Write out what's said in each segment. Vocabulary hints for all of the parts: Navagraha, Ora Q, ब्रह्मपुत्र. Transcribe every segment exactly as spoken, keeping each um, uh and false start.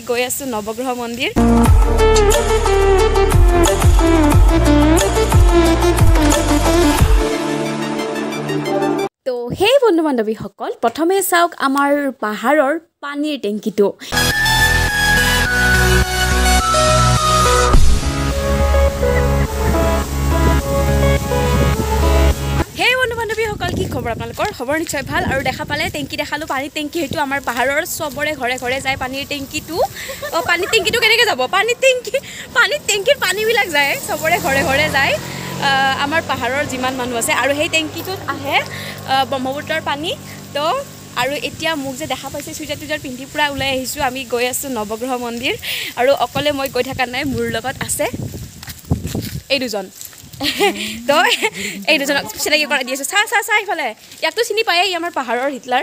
आमी गई आसो नवग्रह मंदिर। तो हे बंधु बान्धवी सकल प्रथमे चाওক आमार पहाड़र पानीर टेंकिटो। खबर आपलोर खबर निश्चय भल और देखा पाले टेंकी देखालो पानी टेंकी हेतु आम पहाड़र सबरे घरे घरे जाए पानी टेंकी तो पानी टेंकी तो कैसे जब पानी टेंकी पानी टेंकिर पानी भी लग जाए सबरे घरे घरे जाए आम पहाड़र जिमान मानु आसे और हेई टेंकी तो आए ब्रह्मपुत्र पानी। तो और इतना मुख जो देखा पासी चुजार तुजार पिंधि पूरा ऊल्स आम गई आसो नवग्रह मंदिर और अकले मैं गई थका ना मोर लगत आसे ए दुजन। तो ये दुजनक चिनाकी करा दिए चा चा चा इफाले याको चिनी पाए आमार पहाड़र हिटलर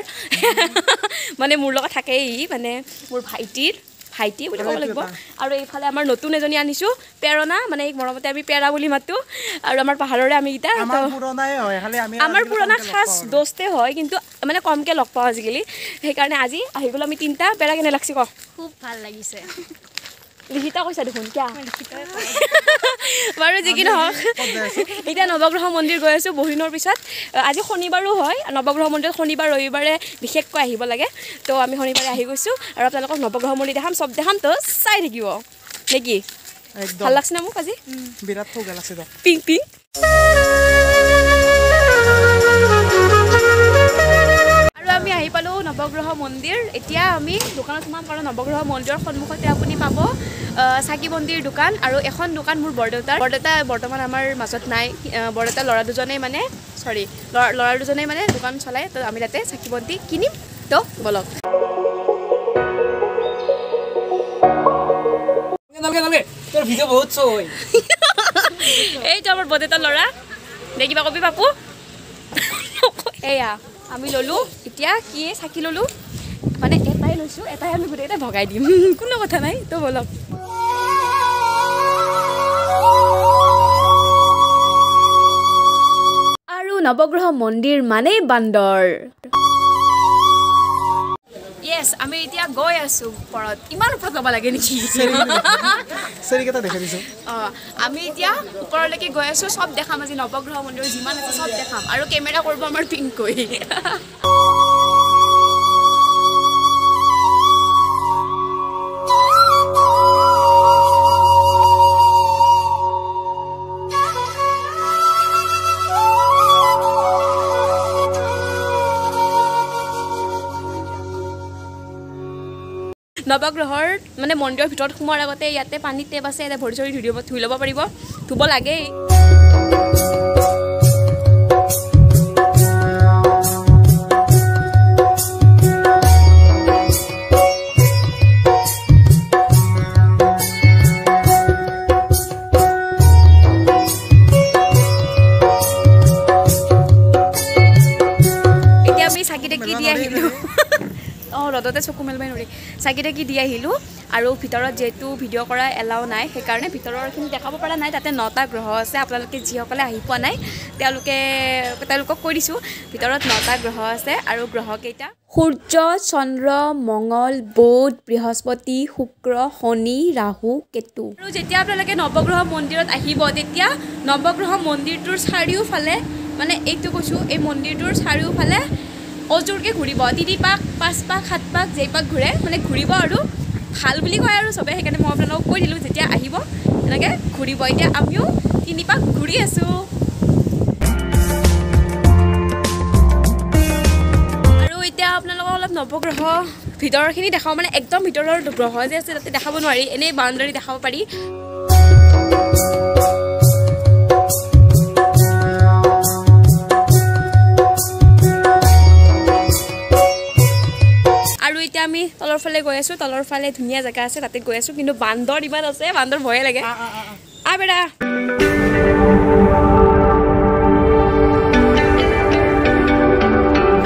माने मोर लगत थाके माने मोर भाइटिर भाइटी बोले कब लगबो। और इफाले आमार नतुन एजनी आनिसु पेरना माने एक मरमते आमी पेरा बोली मातु और आमार पहाड़रे आमी इता आमार पुरानाय होय खाली आमी आमार पुराना खास दोस्ते होय किंतु माने कमके लग पाव आजि गेली हे कारणे आजि आहि गलो आमी तीनटा पेरा केने लागसि क खूब ভাল लागिसे लिखिता कैसा देखो क्या बार जिकी हक इतना नवग्रह मंदिर गई आसो बहुदिन पद आज शनिबारो है नवग्रह मंदिर शनिबार रविबारे विशेषको आहिब लगे। तो आम शनिबारे आहि गई और आपलोक नवग्रह मंदिर देखाम सब देखाम। तो चाय थकिबो ने कि ভাল लागसे ना मोक आज बिराट ठगा लागसे द पिंग पिंग नवग्रह मंदिर। इतना आम दुकान सोम कारण नवग्रह मंदिर सम्मुखते आपुनी पाबो साकी मंदिर दुकान और एखन दुकान मोर बरदेउतार बरदेउता बर्तमान आमार माजत नाइ बरदेउता लरा दुजने माने सरी लरा दुजने माने दुकान चलाय। तो आमी ताते साकी बंती किनिम। तो बोलक नलगे नलगे तोर भिडियो बहुत सो होय ए तो आमार बरदेउता लरा देखिबा कबि बापू एया आमी ललो इतना किए साकी ललो माने एटाई लैसो एटाई आमी गुटे एटा भगाई दिम कोनो कथा नाइ। तो बोलक आरो नवग्रह मंदिर माने बांदर। यस आमी इतना गय आसु परत इमान ऊपर जाबा लागे नेकि सरी कथा देखा दिसो अ आमी इतना ऊपर लगे गय आसु सब देखा माजी नवग्रह मंदिर जिमान आसे सब देखाम आरो कैमरा करबो आमार पिंक कोइ। नवग्रहर माने मंदिर भर सोमार आगते इते पानी टेप आसे इतना भरी चरी धुई धुई लब पार धुब लगे। रदते चकु मेलबाई नरी चाकी टेकी दी आलो और भर जेहतु भिडिओ एलाउ ना सीकार भरखिन देखा पड़ा ना ताते नौटा ग्रह आसे आपलोक जिसके आहि पा ना कै दी भर नौटा ग्रह आसे और ग्रहकटा सूर्य चंद्र मंगल बुध बृहस्पति शुक्र शनि राहु केतु। और जैसे आपलोक नवग्रह मंदिर आहिबा नवग्रह मंदिर चारियोफाले माने यू कैसा यह मंदिर चारियोफाले अजोरके घूर तीन पाक पाँच पाक सात पाक जे पाक घूरे माने घूर और भल भी क्या और सबे सीकार मैं अपना कै दिल जैसे घूर इतना आमियो तीन पाक घूरी आसो। और इतना अपना नवग्रह भरखि देखा माने एकदम भर ग्रह जे आते देखा नारि एने बाउंडारी देखा पारि। आमी तलर फाले गई आसो तलर फाले धुनिया जगह आसे ताते गई आसो किन्तु बांदर इमान आसे बांदर भय लगे आ बेटा।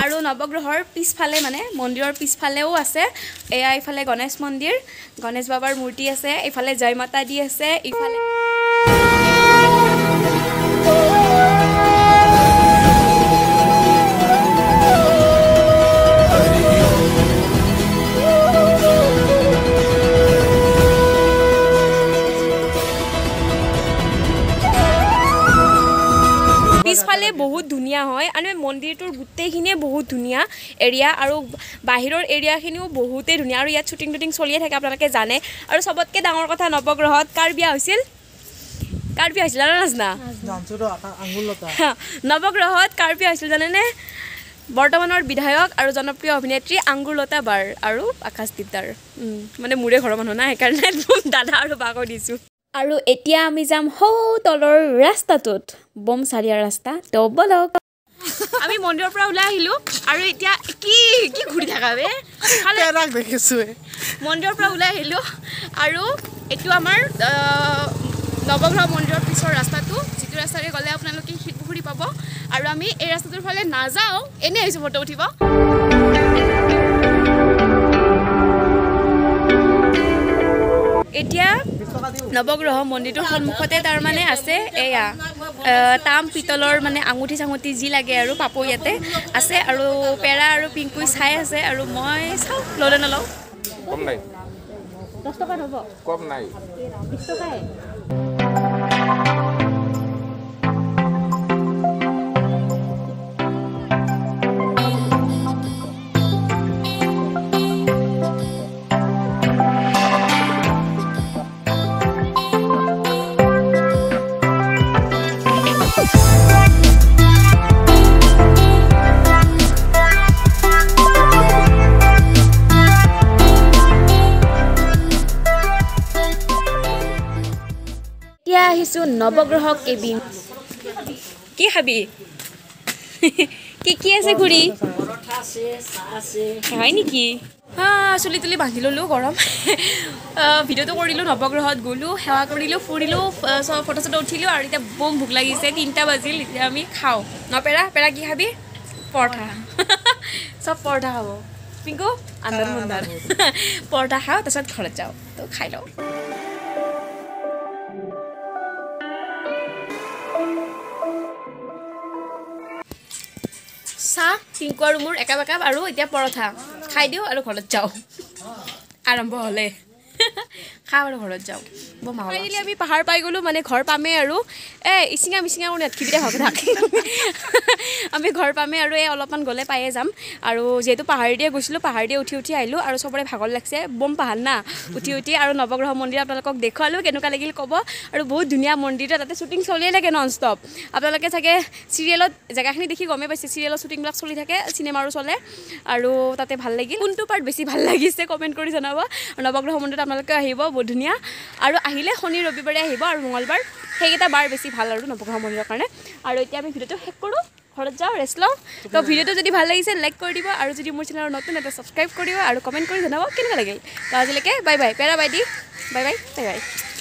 और नवग्रहर पिछफाले माने मंदिर पिछफालेओ आसे एया इफाले गणेश मंदिर गणेश बाबार मूर्ति आसे इफाले जय माता दी आसे इफाले एरिया और बाहर एरिया बहुते धुनिया और इतना शुटिंग टुटिंग चलिए थे अपने जाने और सबतक डांगर कथा नवग्रह कार विवाह कार विवाह नवग्रह कार विवाह जाने बर्तमानर विधायक और जनप्रिय अभिनेत्री आंगुरलता बार और आकाशदीप दार माने मोरे घर मानु ना हेकार दादा और बाको दिसु और एतिया आमी जाम हौ तलर रास्तातुत बम सारिया रास्ता तो बलक आमी मंदिर पर उला आहिलु और एतिया की की घुरी थाकाबे पेराक देखिसु मंदिर पर उला आहिलु और एतु आमार नवग्रह मंदिर पिछर रास्तातु जितु रास्तारे गले आपन लोके हितपुखुरी पाबो और आम ये रास्ताटर फले ना जाओ एने फटो उठब एटिया नवग्रह मंदिर सन्मुखते तार माने आसे एया ताम पितलर माने आंगुठी सांगुठी जी लगे और पापो इते आसे और पेरा और पिंकु छाई आसे और मैं चाओ लले नलौ कम नाई दस टका हब कम नाई बीस टका नवग्रह केबिन की हबी की की ऐसे घुरी है निकी हाँ चुली तुली बांधि ललो गरम भिडिओ तो करिलो नवग्रहत गलो सेवा करिलो फुरिलो फटो चटो उठिलो और इतना बम भूक लगिसे तीनटा बजिल इतना आमी खाओ न पेरा पेरा की हबी परठा सब परठा खाओ पिंकु अंदर मंदार परठा खाओ तसत घर जाओ तो खाइ लो सा पिंकु और मोर एका बेका और इतना परठा खाई दिओ और घर जाओ आरम्भ हले खा और घर जाओ बो मावा आइले आमी पहाड़ पाई गलो माने घर पामे और ए इसिंगा मिसिंगा कोन खिबिटा हक थाक आमी घर पामे और ए अलपन गले पाए जाम और जेतु पहाड़ दिए गसिलो पहाड़ दिए उठी उठी आइलो और सबरे भागल लागसे बम पहाड़ ना उठी उठी और नवग्रह मंदिर आपलक देखालो केनुका लागिल कब और बहुत धुनिया मंदिर ताते शूटिंग चलिए लागे नॉन स्टॉप आपलक सके सीरियल जगाखिनि देखि गमे पाइसे सीरियल शूटिंग ब्लॉग चलि थाके सिनेमा चले और ताते ভাল लागिल कोनटु पार्ट बेसी ভাল लागिसे कमेंट करि जनाबा नवग्रह मंदिर आपलक आहिबो बहुत धुनिया और अहिले शनि रविबारे आहिबो और मंगलबार हेगेटा बार बेसी भाल और नवग्रह मंदिर कारण और इतना आमी भिडिओ शेक करूँ घर जाओ रेस्ट लो तो भिडिओ जो भाल लगे लाइक कर दिबा और जो मोर चैनल नतुन एटा सब्सक्राइब कर दिबा और कमेंट कर जनाबा केनेका लागिल तो आजिलेके बाय बाय पेरा बाय दी बाय बाय बाय बाय।